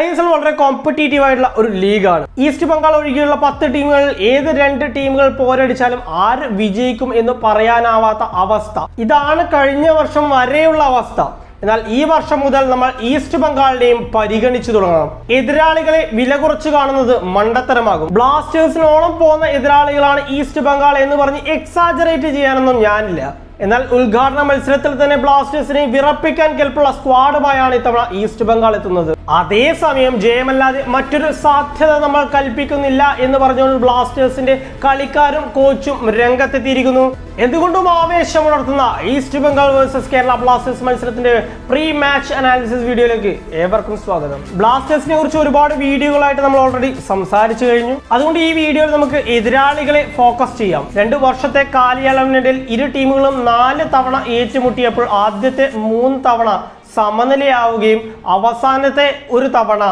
ISL വളരെ competitive ആയിട്ടുള്ള ഒരു ലീഗാണ്. ഈസ്റ്റ് ബംഗാൾ ഒഴികെയുള്ള 10 ടീമുകൾ ഏത് 2 ടീമുകൾ പോരടിച്ചാലും ആര് വിജയിക്കും എന്ന് പറയാനാവാത്ത അവസ്ഥ. ഇതാണ് കഴിഞ്ഞ വർഷം വരെയുള്ള അവസ്ഥ. എന്നാൽ ഈ വർഷം മുതൽ നമ്മൾ ഈസ്റ്റ് ബംഗാളിനെയും പരിഗണിച്ചു തുടങ്ങണം. എതിരാളികളെ വില കുറച്ച് കാണുന്നത് മണ്ടത്തരമാകും. ബ്ലാസ്റ്റേഴ്സിനോളം പോകുന്ന എതിരാളികളാണ് ഈസ്റ്റ് ബംഗാൾ എന്ന് പറഞ്ഞ് എക്സാജറേറ്റ് ചെയ്യാനൊന്നും ഞാനില്ല. എന്നാൽ ഉദ്ഘാടന മത്സരത്തിൽ തന്നെ ബ്ലാസ്റ്റേഴ്സിനെ വിറപ്പിക്കാൻ കെൽപ്പുള്ള സ്ക്വാഡുമായാണ് ഇത്തവണ ഈസ്റ്റ് ബംഗാൾ എത്തുന്നത്. അതേസമയം ജയമല്ലാതെ മറ്റൊരു സാധ്യത നമ്മൾ കൽപ്പിക്കുന്നില്ല എന്ന് പറഞ്ഞുകൊണ്ട് ബ്ലാസ്റ്റേഴ്സിന്റെ കളിക്കാരും കോച്ചും രംഗത്തെത്തിയിരിക്കുന്നു. എന്തുകൊണ്ടും ആവേശം ഉണർത്തുന്ന East Bengal versus Kerala Blasters മത്സരത്തിന്റെ പ്രീ മാച്ച് അനാലിസിസ് വീഡിയോയിലേക്ക് ഏവർക്കും സ്വാഗതം. ബ്ലാസ്റ്റേഴ്സിനെ കുറിച്ച് ഒരുപാട് വീഡിയോകളായിട്ട് നമ്മൾ ഓൾറെഡി സംസാരിച്ചു കഴിഞ്ഞു. അതുകൊണ്ട് ഈ വീഡിയോയിൽ നമുക്ക് എതിരാളികളെ ഫോക്കസ് ചെയ്യാം. 2 വർഷത്തെ കാലയളവിനിടയിൽ ഇരു ടീമുകളും 4 തവണ ഏറ്റുമുട്ടിയപ്പോൾ ആദ്യത്തെ 3 തവണ സമനിലയാവുകയും അവസാനത്തെ 1 തവണ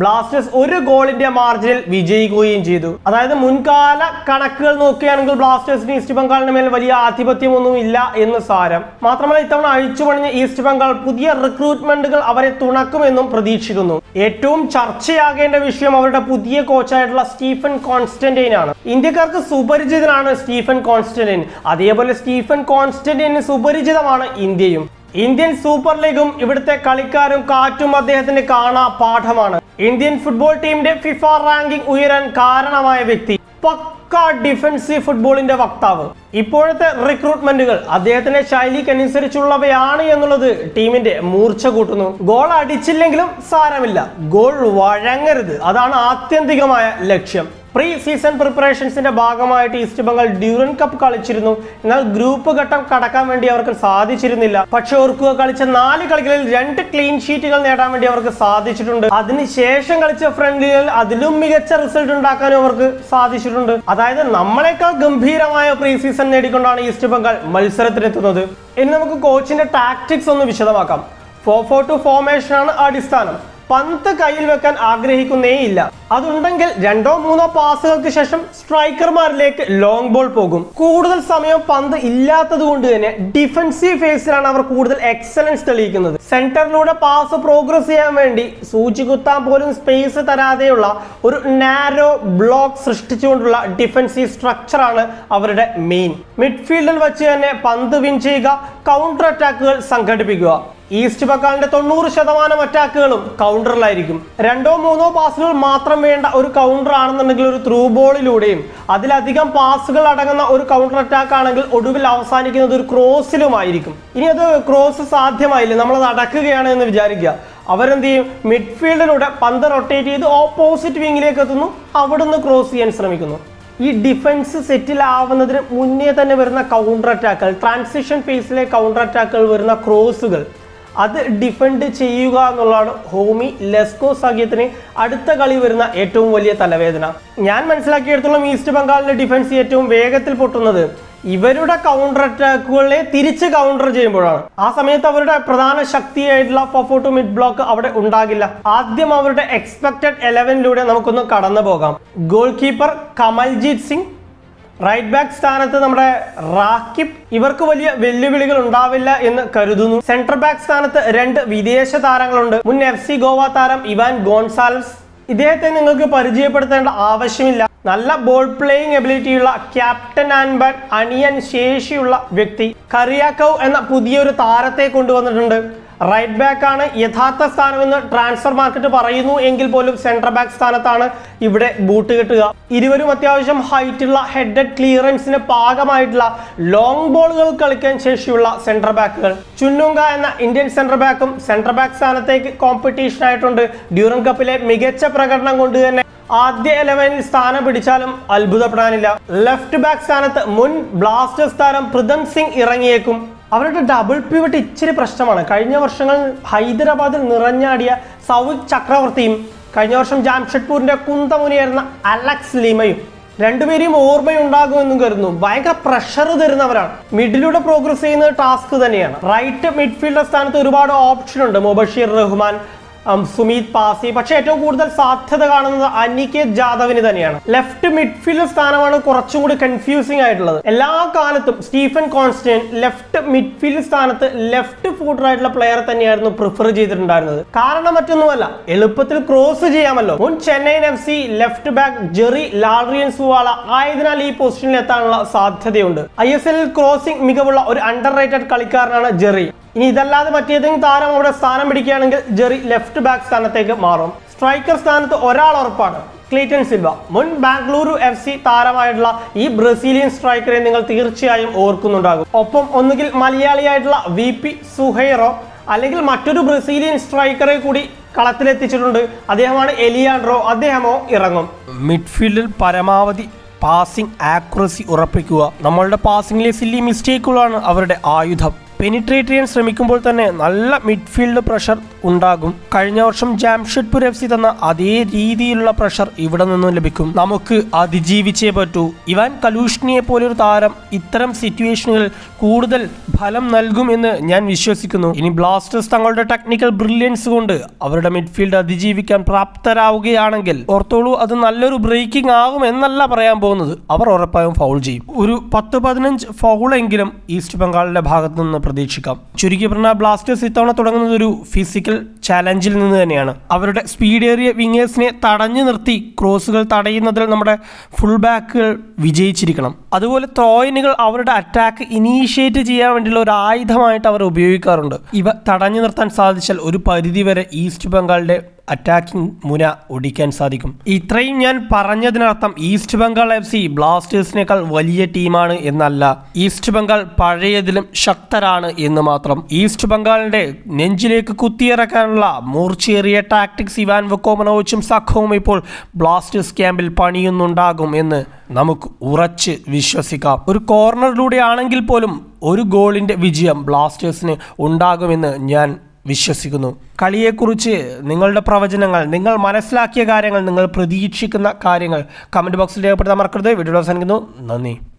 ബ്ലാസ്റ്റേഴ്സ് 1 ഗോളിന്റെ മാർജിനിൽ വിജയിക്കുകയും ചെയ്തു. അതായത് മുൻകാല കണക്കുകൾ നോക്കുകയാണെങ്കിൽ ബ്ലാസ്റ്റേഴ്സിന് ഈസ്റ്റ് ബംഗാളിന് മേൽ വലിയ ആധിപത്യമൊന്നും ഇല്ല എന്ന് സാരം. മാത്രമല്ല ഇത്തവണ അഴിച്ചുപണിഞ്ഞ ഈസ്റ്റ് ബംഗാൾ പുതിയ റിക്രൂട്ട്മെന്റുകൾ അവരെ തുണക്കുമെന്നും പ്രതീക്ഷിക്കുന്നു. ഏറ്റവും ചർച്ചയാകേണ്ട വിഷയം അവരുടെ പുതിയ കോച്ചായിട്ടുള്ള സ്റ്റീഫൻ കോൺസ്റ്റന്റൈനാണ്. ഇന്ത്യക്കാർക്ക് സുപരിചിതനാണ് സ്റ്റീഫൻ കോൺസ്റ്റന്റൈൻ. അതേപോലെ സ്റ്റീഫൻ കോൺസ്റ്റന്റൈന് സുപരിചിതമാണ് ഇന്ത്യയും. ഇന്ത്യൻ സൂപ്പർ ലീഗും ഇവിടുത്തെ കളിക്കാരും കാറ്റും അദ്ദേഹത്തിന് കാണാ പാഠമാണ്. ഇന്ത്യൻ ഫുട്ബോൾ ടീമിന്റെ ഫിഫ റാങ്കിംഗ് ഉയരാൻ കാരണമായ വ്യക്തി, പക്ക ഡിഫൻസീവ് ഫുട്ബോളിന്റെ വക്താവ്. ഇപ്പോഴത്തെ റിക്രൂട്ട്മെന്റുകൾ അദ്ദേഹത്തിന്റെ ശൈലിക്കനുസരിച്ചുള്ളവയാണ് എന്നുള്ളത് ടീമിന്റെ മൂർച്ച കൂട്ടുന്നു. ഗോൾ അടിച്ചില്ലെങ്കിലും സാരമില്ല, ഗോൾ വഴങ്ങരുത്, അതാണ് ആത്യന്തികമായ ലക്ഷ്യം. പ്രീ സീസൺ പ്രിപ്പറേഷൻസിന്റെ ഭാഗമായിട്ട് ഈസ്റ്റ് ബംഗാൾ ഡ്യൂറൻ കപ്പ് കളിച്ചിരുന്നു. എന്നാൽ ഗ്രൂപ്പ് ഘട്ടം കടക്കാൻ വേണ്ടി അവർക്ക് സാധിച്ചിരുന്നില്ല. പക്ഷെ ഓർക്കുക, കളിച്ച 4 കളികളിൽ 2 ക്ലീൻ ഷീറ്റുകൾ നേടാൻ വേണ്ടി അവർക്ക് സാധിച്ചിട്ടുണ്ട്. അതിനുശേഷം കളിച്ച ഫ്രണ്ട്ലികളിൽ അതിലും മികച്ച റിസൾട്ട് ഉണ്ടാക്കാനും അവർക്ക് സാധിച്ചിട്ടുണ്ട്. അതായത് നമ്മളെക്കാൾ ഗംഭീരമായ പ്രീ സീസൺ നേടിക്കൊണ്ടാണ് ഈസ്റ്റ് ബംഗാൾ മത്സരത്തിലെത്തുന്നത്. ഇനി നമുക്ക് കോച്ചിന്റെ ടാക്ടിക്സ് ഒന്ന് വിശദമാക്കാം. 4-4-2 ഫോർമേഷനാണ് അടിസ്ഥാനം. പന്ത് കയ്യിൽ വെക്കാൻ ആഗ്രഹിക്കുന്നേയില്ല. അതുണ്ടെങ്കിൽ 2 3 പാസുകൾക്ക് ശേഷം സ്ട്രൈക്കർമാരിലേക്ക് ലോങ് ബോൾ പോകും. കൂടുതൽ സമയം പന്ത് ഇല്ലാത്തത് കൊണ്ട് തന്നെ ഡിഫൻസീവ് ഫേസിലാണ് അവർ കൂടുതൽ എക്സലൻസ് തെളിയിക്കുന്നത്. സെന്ററിലൂടെ പാസ് പ്രോഗ്രസ് ചെയ്യാൻ വേണ്ടി സൂചി കുത്താൻ പോലും സ്പേസ് തരാതെയുള്ള ഒരു നാരോ ബ്ലോക്ക് സൃഷ്ടിച്ചുകൊണ്ടുള്ള ഡിഫൻസീവ് സ്ട്രക്ചറാണ് അവരുടെ മെയിൻ. മിഡ്ഫീൽഡിൽ വെച്ച് തന്നെ പന്ത് വിൻ ചെയ്യുക, കൗണ്ടർ അറ്റാക്കുകൾ സംഘടിപ്പിക്കുക. ഈസ്റ്റ് ബംഗാളിന്റെ 90% അറ്റാക്കുകളും കൗണ്ടറിലായിരിക്കും. 2 3 പാസുകൾ മാത്രം വേണ്ട ഒരു കൗണ്ടർ ആണെന്നുണ്ടെങ്കിൽ ഒരു ത്രൂ ബോളിലൂടെയും അതിലധികം പാസുകൾ അടങ്ങുന്ന ഒരു കൗണ്ടർ അറ്റാക്ക് ആണെങ്കിൽ ഒടുവിൽ അവസാനിക്കുന്നത് ഒരു ക്രോസിലുമായിരിക്കും. ഇനി അത് ക്രോസ് സാധ്യമായില്ല, നമ്മളത് അടക്കുകയാണ് എന്ന് വിചാരിക്കുക. അവരെന്ത് ചെയ്യും? മിഡ്ഫീൽഡിലൂടെ പന്ത് റൊട്ടേറ്റ് ചെയ്ത് ഓപ്പോസിറ്റ് വിങ്ങിലേക്ക് എത്തുന്നു, അവിടുന്ന് ക്രോസ് ചെയ്യാൻ ശ്രമിക്കുന്നു. ഈ ഡിഫൻസ് സെറ്റിലാവുന്നതിന് മുന്നേ തന്നെ വരുന്ന കൗണ്ടർ അറ്റാക്കുകൾ, ട്രാൻസിഷൻ ഫേസിലെ കൗണ്ടർ അറ്റാക്കുകൾ, വരുന്ന ക്രോസുകൾ, അത് ഡിഫെൻഡ് ചെയ്യുക എന്നുള്ളതാണ് ഹോമി ലെസ്കോ സഖ്യത്തിന് അടുത്ത കളി വരുന്ന ഏറ്റവും വലിയ തലവേദന. ഞാൻ മനസ്സിലാക്കിയെടുത്തോളം ഈസ്റ്റ് ബംഗാളിൻ്റെ ഡിഫൻസ് ഏറ്റവും വേഗത്തിൽ പൊട്ടുന്നത് ഇവരുടെ കൗണ്ടർ അറ്റാക്കുകളെ തിരിച്ച് കൗണ്ടർ ചെയ്യുമ്പോഴാണ്. ആ സമയത്ത് അവരുടെ പ്രധാന ശക്തിയായിട്ടുള്ള 4-4-2 മിഡ് ബ്ലോക്ക് അവിടെ ഉണ്ടാകില്ല. ആദ്യം അവരുടെ എക്സ്പെക്റ്റഡ് 11-ലൂടെ നമുക്കൊന്ന് കടന്നു പോകാം. Goalkeeper Kamaljit Singh, right back സ്ഥാനത്ത് നമ്മുടെ റാക്കിബ്. ഇവർക്ക് വലിയ വെല്ലുവിളികൾ ഉണ്ടാവില്ല എന്ന് കരുതുന്നു. സെന്റർ ബാക്ക് സ്ഥാനത്ത് 2 വിദേശ താരങ്ങളുണ്ട്. മുൻ FC ഗോവ താരം ഇവാൻ ഗോൺസാലസ്. ഇദ്ദേഹത്തെ നിങ്ങൾക്ക് പരിചയപ്പെടുത്തേണ്ട ആവശ്യമില്ല. നല്ല ബോൾ പ്ലേയിങ് എബിലിറ്റിയുള്ള ക്യാപ്റ്റൻ ആൻഡ് ബാറ്റ് അണിയൻ ശേഷിയുള്ള വ്യക്തി. കറിയാക്കൗ എന്ന പുതിയൊരു താരത്തെ കൊണ്ടുവന്നിട്ടുണ്ട്. റൈറ്റ് ബാക്ക് ആണ് യഥാർത്ഥ സ്ഥാനമെന്ന് ട്രാൻസ്ഫർ മാർക്കറ്റ് പറയുന്നു എങ്കിൽ പോലും സെന്റർ ബാക്ക് സ്ഥാനത്താണ് ഇവിടെ ബൂട്ട് കെട്ടുക. ഇരുവരും അത്യാവശ്യം ഹൈറ്റുള്ള, ഹെഡഡ് ക്ലിയറൻസിന് പാകമായിട്ടുള്ള, ലോങ് ബോളുകൾ കളിക്കാൻ ശേഷിയുള്ള സെന്റർ ബാക്കുകൾ. ചുന്നുങ്ക എന്ന ഇന്ത്യൻ സെന്റർ ബാക്കും സെന്റർ ബാക്ക് സ്ഥാനത്തേക്ക് കോമ്പറ്റീഷൻ ആയിട്ടുണ്ട്. ഡ്യൂറൻ കപ്പിലെ മികച്ച പ്രകടനം കൊണ്ട് തന്നെ ആദ്യ 11-ൽ സ്ഥാനം പിടിച്ചാലും അത്ഭുതപ്പെടാനില്ല. ലെഫ്റ്റ് ബാക്ക് സ്ഥാനത്ത് മുൻ ബ്ലാസ്റ്റേഴ്സ് താരം പ്രിതം സിംഗ് ഇറങ്ങിയേക്കും. അവരുടെ ഡബിൾ പിവറ്റ് ഇച്ചിരി പ്രശ്നമാണ്. കഴിഞ്ഞ വർഷങ്ങളിൽ ഹൈദരാബാദിൽ നിറഞ്ഞാടിയ സൗവിക് ചക്രവർത്തിയും കഴിഞ്ഞ വർഷം ജാംഷഡ്പൂരിന്റെ കുന്തമുനിയായിരുന്ന അലക്സ് ലീമയും, രണ്ടുപേരെയും ഓർമ്മയുണ്ടാകുമെന്നും കരുതുന്നു. ഭയങ്കര പ്രഷർ തരുന്നവരാണ്. മിഡിലൂടെ പ്രോഗ്രസ് ചെയ്യുന്നത് ടാസ്ക് തന്നെയാണ്. റൈറ്റ് മിഡ്ഫീൽഡർ സ്ഥാനത്ത് ഒരുപാട് ഓപ്ഷൻ ഉണ്ട്. Mubasheer Rahman, Sumit Passi, but Cheto Gurdal Sathadagan, Anike Jadavinidanian. Left midfield Stanaman Korachum confusing idol. Ella Kanath, Stephen Constant, left midfield Stanath, left foot rider player than Yarno prefer Jidran. Karana Matunuela, Elupatil Cross Jamalo, Un Chennai FC, left back Jerry Ladrian Suala, Idanali Postin Latana Sathadund. ISL crossing Mikavola or underrated Kalikarana Jerry. In the last match, Jerry left back Stanatek striker Stan to Oral or Pana, Clayton Silva. Mun Bangalore FC Tara Idla, E Brazilian striker in Tirchayam or Kunudago. Opum Onugil Malayali Idla, VP Suheiro, Allegal Matu Brazilian striker Kudi, Kalatiletichundu, Adehama Eliandro, Adehamo Irangum. Midfield Paramavati. Passing accuracy Urapikua. Namalda passing le silly mistake on our Ayudha. Penetrating and Sremikumboltane, Nalla midfield pressure Undagum. Karinyorsham Jamshedpur FC Tana Ade Ridilla pressure Ivadan Lebicum. Namuk Adiji Vicheba to Ivan Kalushni Polur Taram Itram situational Kurdal Balam Nalgum in the Nyan Vishosikunu. In Blasters Tangalda technical brilliance wound. Our midfield Adiji we can Prapta Auge Anangel. Ortolu Adanalu breaking Agum and Nalla Prayambo. Our Orapayam foul G. Uru Patapadanj Foul and Giram, East Bengal Bhagatan Pradeshika. Churikiprana Blasters Itana Todanguru, physical challenge in the Niana. Our speed area wingers ne Tadanjanati, Crossal Tadayana Namada, fullback Vijay Chirikanam. Otherwise, Troy Nigel our attack initiated Gia and Lorai Thamait our Ubikarunda. Iba Tadanjanathan Sadishal Urupadi were East Bengal. Attacking Muna Udikan Sadikum. Itrayan Paranyadanartham East Bengal FC Blasters Nekal Valia Teaman in Nalla East Bengal Parayadilim Shaktarana in the Matram East Bengal Day Ninjilek Kutira Kanla Murcheria Tactics Ivan Vukomanovic Sakhomipol Blasters Campbell Paniun Nundagum in Namuk Urach Vishasika Ur corner Lude Anangil Polum Ur goal in the Vijayam Blasters Ne Undagum in the Nyan Vishasikuno Kalia Kuruche, Ningal the Pravajanangal, Ningal Manaslaki Garangal, Ningal Pradichik and the Karingal. Comment box later, Marker, the video of Sangino, Nani.